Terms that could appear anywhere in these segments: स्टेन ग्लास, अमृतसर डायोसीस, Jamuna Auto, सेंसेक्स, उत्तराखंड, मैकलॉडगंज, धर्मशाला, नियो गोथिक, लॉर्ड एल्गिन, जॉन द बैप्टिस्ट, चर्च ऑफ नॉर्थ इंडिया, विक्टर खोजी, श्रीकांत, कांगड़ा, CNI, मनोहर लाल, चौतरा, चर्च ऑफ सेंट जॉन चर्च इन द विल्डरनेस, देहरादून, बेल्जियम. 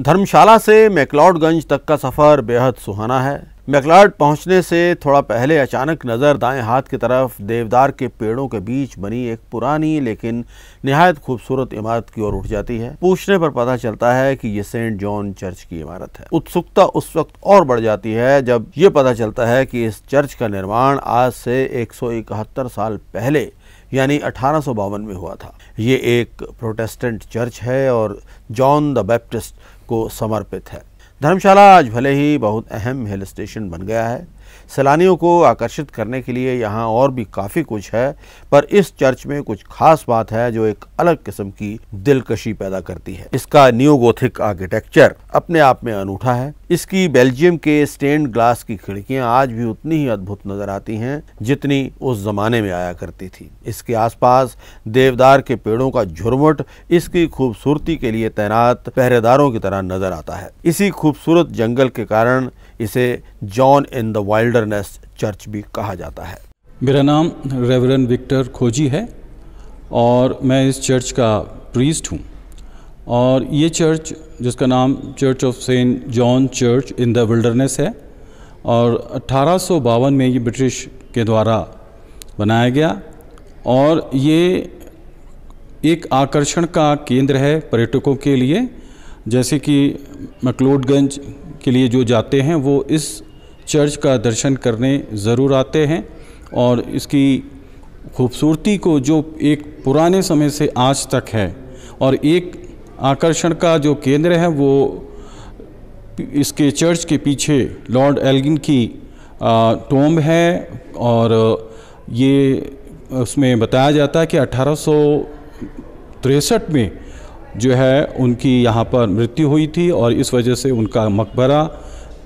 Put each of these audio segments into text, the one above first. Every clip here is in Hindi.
धर्मशाला से मैकलॉडगंज तक का सफ़र बेहद सुहाना है। मैकलॉड पहुंचने से थोड़ा पहले अचानक नज़र दाएं हाथ की तरफ देवदार के पेड़ों के बीच बनी एक पुरानी लेकिन निहायत खूबसूरत इमारत की ओर उठ जाती है। पूछने पर पता चलता है कि ये सेंट जॉन चर्च की इमारत है। उत्सुकता उस वक्त और बढ़ जाती है जब ये पता चलता है कि इस चर्च का निर्माण आज से 171 साल पहले यानी 1852 में हुआ था। ये एक प्रोटेस्टेंट चर्च है और जॉन द बैप्टिस्ट को समर्पित है। धर्मशाला आज भले ही बहुत अहम हिल स्टेशन बन गया है। सैलानियों को आकर्षित करने के लिए यहाँ और भी काफ़ी कुछ है, पर इस चर्च में कुछ खास बात है जो एक अलग किस्म की दिलकशी पैदा करती है। इसका नियो गोथिक आर्किटेक्चर अपने आप में अनूठा है। इसकी बेल्जियम के स्टेन ग्लास की खिड़कियां आज भी उतनी ही अद्भुत नजर आती हैं जितनी उस जमाने में आया करती थी। इसके आसपास देवदार के पेड़ों का झुरमुट इसकी खूबसूरती के लिए तैनात पहरेदारों की तरह नजर आता है। इसी खूबसूरत जंगल के कारण इसे John in the wilderness church भी कहा जाता है। मेरा नाम रेवरेंड विक्टर खोजी है और मैं इस चर्च का प्रीस्ट हूँ। और ये चर्च जिसका नाम चर्च ऑफ सेंट जॉन चर्च इन द विल्डरनेस है और 1852 में ये ब्रिटिश के द्वारा बनाया गया और ये एक आकर्षण का केंद्र है पर्यटकों के लिए। जैसे कि मैकलॉडगंज के लिए जो जाते हैं वो इस चर्च का दर्शन करने ज़रूर आते हैं और इसकी खूबसूरती को जो एक पुराने समय से आज तक है और एक आकर्षण का जो केंद्र है वो इसके चर्च के पीछे लॉर्ड एल्गिन की टॉम्ब है और ये उसमें बताया जाता है कि 1863 में जो है उनकी यहाँ पर मृत्यु हुई थी और इस वजह से उनका मकबरा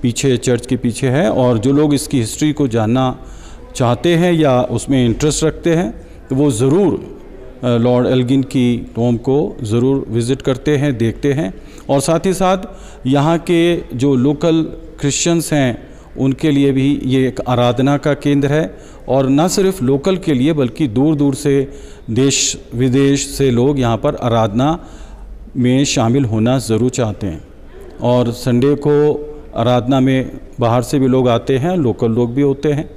पीछे चर्च के पीछे है। और जो लोग इसकी हिस्ट्री को जानना चाहते हैं या उसमें इंटरेस्ट रखते हैं तो वो ज़रूर लॉर्ड एल्गिन की टॉम्ब को ज़रूर विज़िट करते हैं, देखते हैं। और साथ ही साथ यहाँ के जो लोकल क्रिश्चियंस हैं उनके लिए भी ये एक आराधना का केंद्र है और न सिर्फ लोकल के लिए बल्कि दूर दूर से देश विदेश से लोग यहाँ पर आराधना में शामिल होना ज़रूर चाहते हैं। और संडे को आराधना में बाहर से भी लोग आते हैं, लोकल लोग भी होते हैं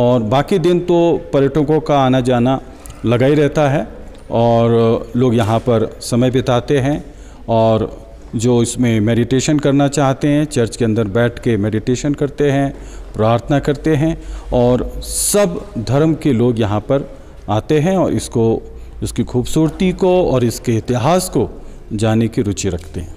और बाकी दिन तो पर्यटकों का आना जाना लगा ही रहता है और लोग यहाँ पर समय बिताते हैं। और जो इसमें मेडिटेशन करना चाहते हैं चर्च के अंदर बैठ के मेडिटेशन करते हैं, प्रार्थना करते हैं और सब धर्म के लोग यहाँ पर आते हैं और इसको इसकी खूबसूरती को और इसके इतिहास को जानने की रुचि रखते हैं।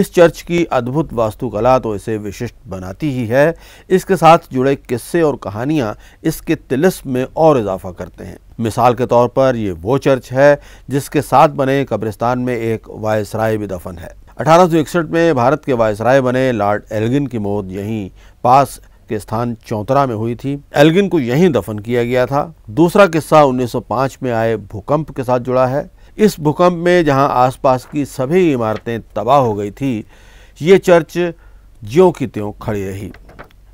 इस चर्च की अद्भुत वास्तुकला तो इसे विशिष्ट बनाती ही है, इसके साथ जुड़े किस्से और कहानियाँ इसके तिलिस्म में और इजाफा करते हैं। मिसाल के तौर पर ये वो चर्च है जिसके साथ बने कब्रिस्तान में एक वायसराय भी दफन है। 1861 में भारत के वायसराय बने लॉर्ड एल्गिन की मौत यहीं पास के स्थान चौतरा में हुई थी। एल्गिन को यहीं दफन किया गया था। दूसरा किस्सा 1905 में आए भूकंप के साथ जुड़ा है। इस भूकंप में जहां आसपास की सभी इमारतें तबाह हो गई थी, ये चर्च ज्यों की त्यों खड़ी रही।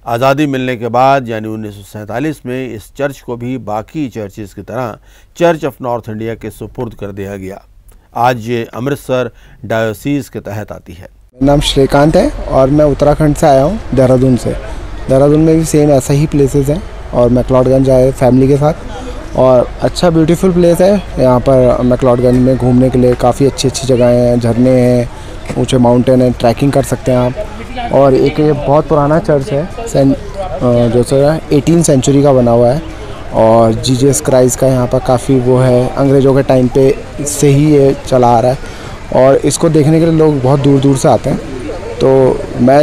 आज़ादी मिलने के बाद यानी 1947 में इस चर्च को भी बाकी चर्चेज़ की तरह चर्च ऑफ नॉर्थ इंडिया के सुपुर्द कर दिया गया। आज ये अमृतसर डायोसीस के तहत आती है। मेरा नाम श्रीकांत है और मैं उत्तराखंड से आया हूँ, देहरादून से। देहरादून में भी सेम ऐसा ही प्लेसेस हैं और मैकलॉडगंज आए फैमिली के साथ और अच्छा ब्यूटीफुल प्लेस है। यहाँ पर मैकलॉडगंज में घूमने के लिए काफ़ी अच्छी अच्छी जगहें हैं, झरने हैं, ऊँचे माउंटेन हैं, ट्रैकिंग कर सकते हैं आप। और एक बहुत पुराना चर्च है जो 18वीं सेंचुरी का बना हुआ है और जीसस क्राइस्ट का यहाँ पर काफ़ी वो है, अंग्रेज़ों के टाइम पे से ही ये चला आ रहा है और इसको देखने के लिए लोग बहुत दूर दूर से आते हैं। तो मैं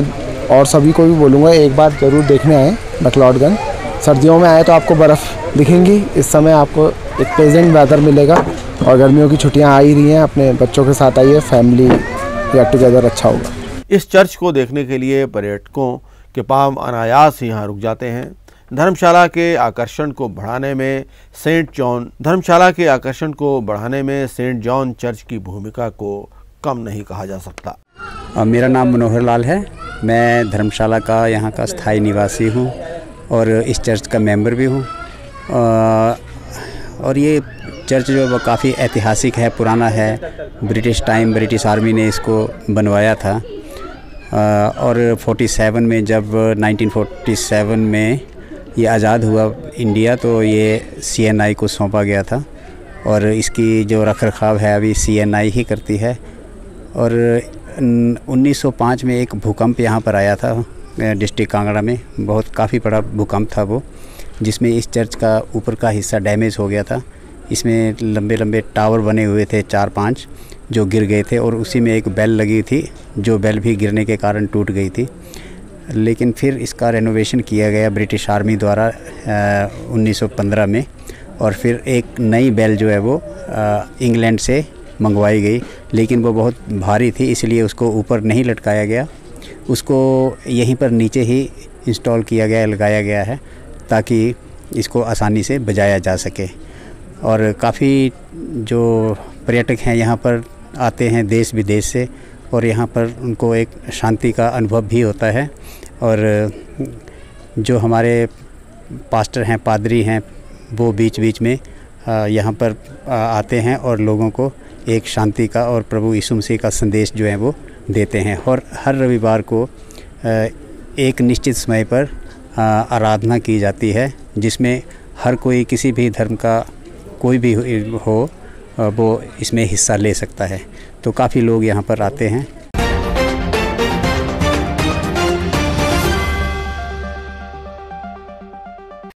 और सभी को भी बोलूँगा एक बार ज़रूर देखने आएँ मैकलॉडगंज। सर्दियों में आए तो आपको बर्फ़ दिखेंगी, इस समय आपको एक प्लेजेंट वेदर मिलेगा और गर्मियों की छुट्टियाँ आ ही रही हैं, अपने बच्चों के साथ आइए, फैमिली गेट टुगेदर अच्छा होगा। इस चर्च को देखने के लिए पर्यटकों के पाँव अनायास ही यहाँ रुक जाते हैं। धर्मशाला के आकर्षण को बढ़ाने में सेंट जॉन चर्च की भूमिका को कम नहीं कहा जा सकता। मेरा नाम मनोहर लाल है, मैं धर्मशाला का यहाँ का स्थायी निवासी हूँ और इस चर्च का मेंबर भी हूँ। और ये चर्च जो है काफ़ी ऐतिहासिक है, पुराना है। ब्रिटिश आर्मी ने इसको बनवाया था और 47 में जब 1947 में ये आज़ाद हुआ इंडिया तो ये CNI को सौंपा गया था और इसकी जो रखरखाव है अभी CNI ही करती है। और 1905 में एक भूकंप यहाँ पर आया था डिस्ट्रिक्ट कांगड़ा में, बहुत काफ़ी बड़ा भूकंप था वो, जिसमें इस चर्च का ऊपर का हिस्सा डैमेज हो गया था। इसमें लंबे लंबे टावर बने हुए थे 4-5 जो गिर गए थे और उसी में एक बेल लगी थी जो बेल भी गिरने के कारण टूट गई थी। लेकिन फिर इसका रेनोवेशन किया गया ब्रिटिश आर्मी द्वारा 1915 में और फिर एक नई बेल जो है वो इंग्लैंड से मंगवाई गई, लेकिन वो बहुत भारी थी इसलिए उसको ऊपर नहीं लटकाया गया, उसको यहीं पर नीचे ही इंस्टॉल किया गया, लगाया गया है ताकि इसको आसानी से बजाया जा सके। और काफ़ी जो पर्यटक हैं यहाँ पर आते हैं देश विदेश से और यहाँ पर उनको एक शांति का अनुभव भी होता है। और जो हमारे पास्टर हैं, पादरी हैं, वो बीच बीच में यहाँ पर आते हैं और लोगों को एक शांति का और प्रभु यीशु मसीह का संदेश जो है वो देते हैं। और हर रविवार को एक निश्चित समय पर आराधना की जाती है जिसमें हर कोई किसी भी धर्म का कोई भी हो वो इसमें हिस्सा ले सकता है। तो काफ़ी लोग यहाँ पर आते हैं